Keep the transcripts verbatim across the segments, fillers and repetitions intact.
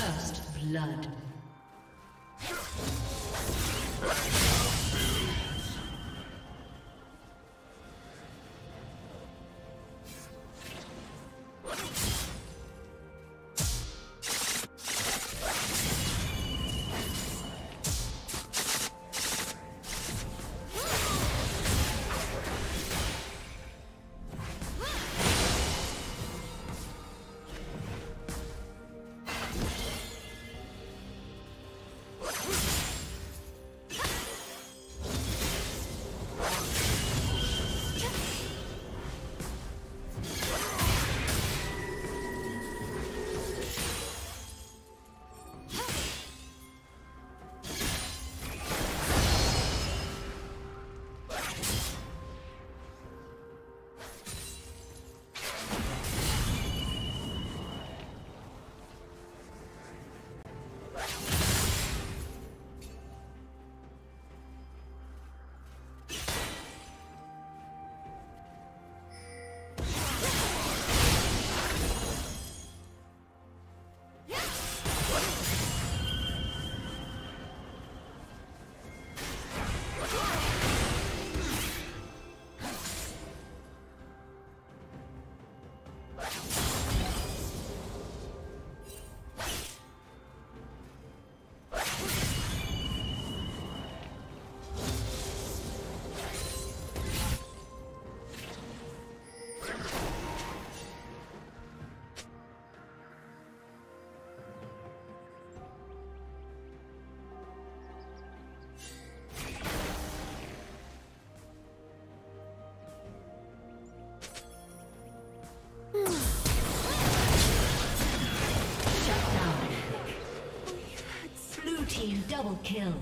First blood. Double kill.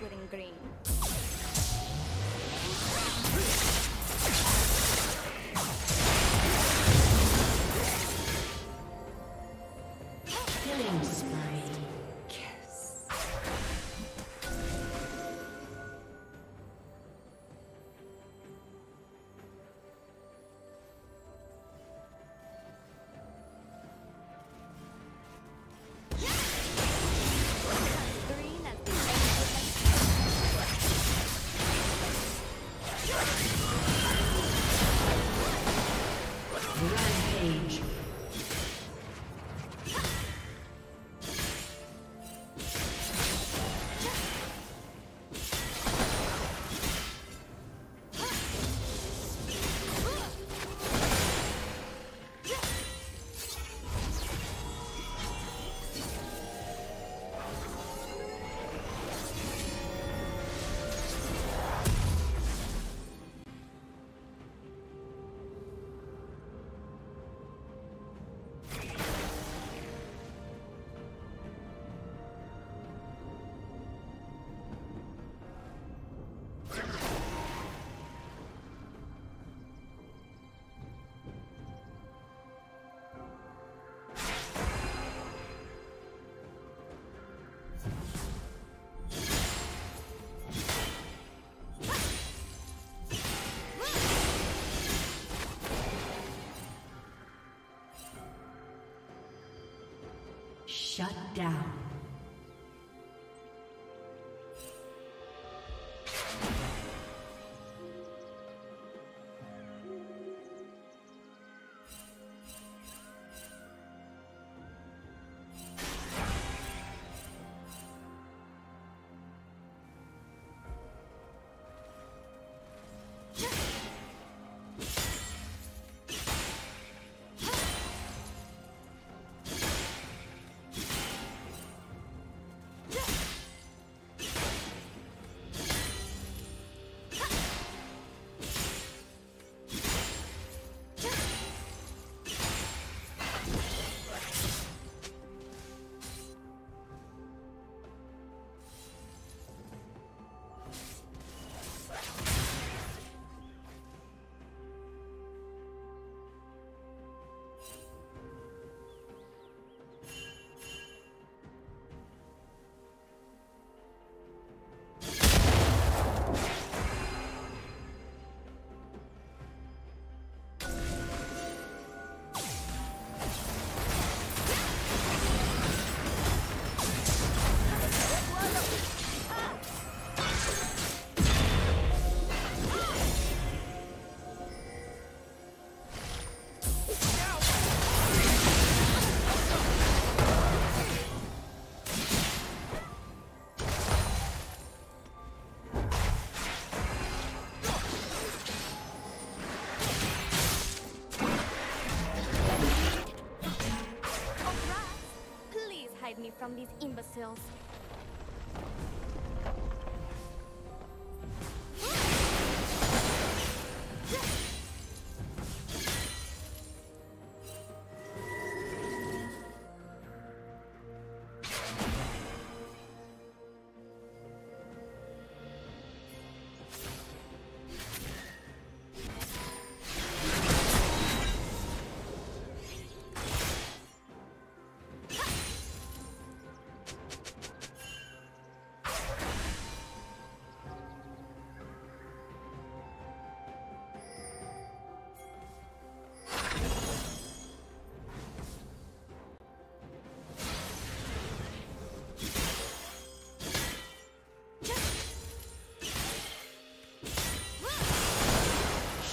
Good and green. Shut down. protected me from these imbeciles.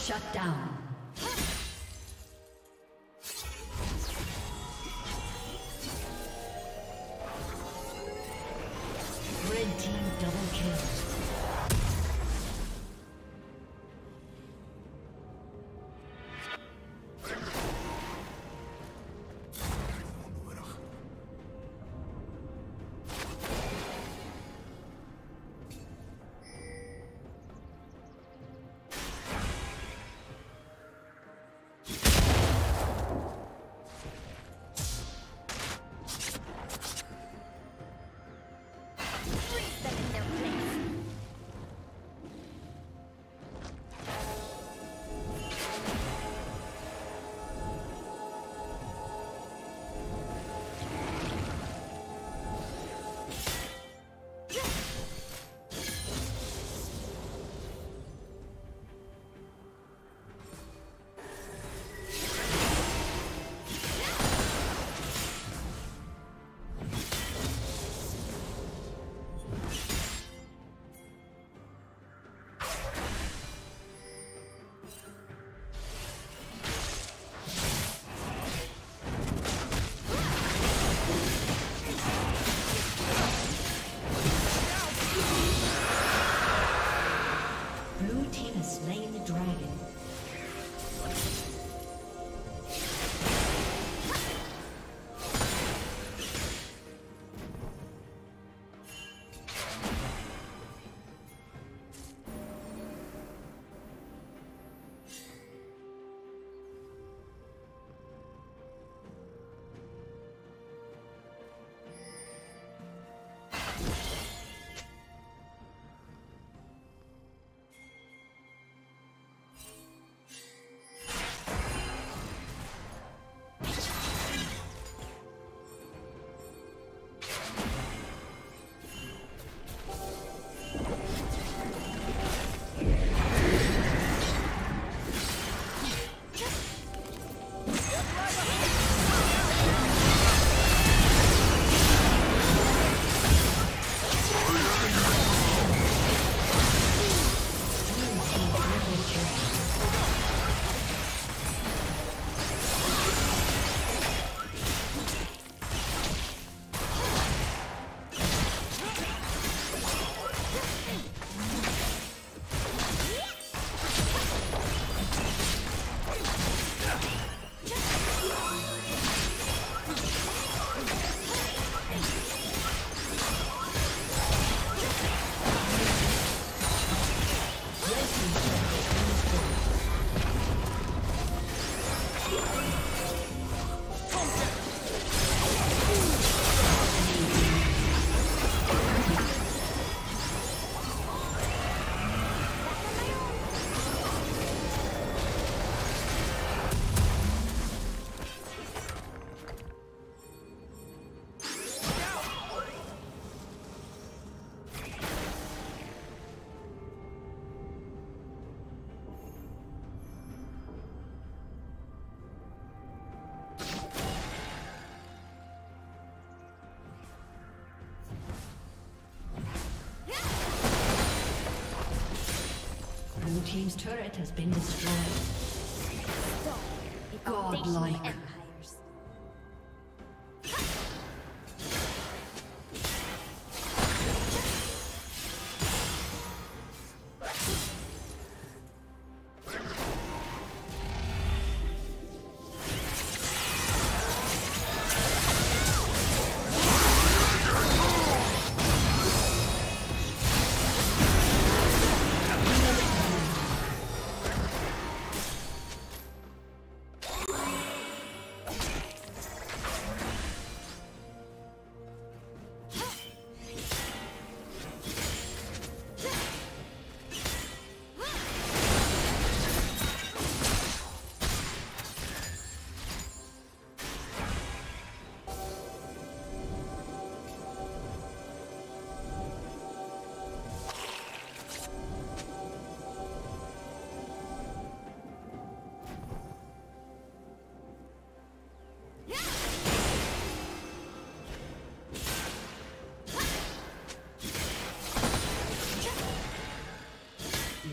Shut down. Red team double kill. James' turret has been destroyed. Stop the godlike.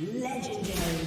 Legendary.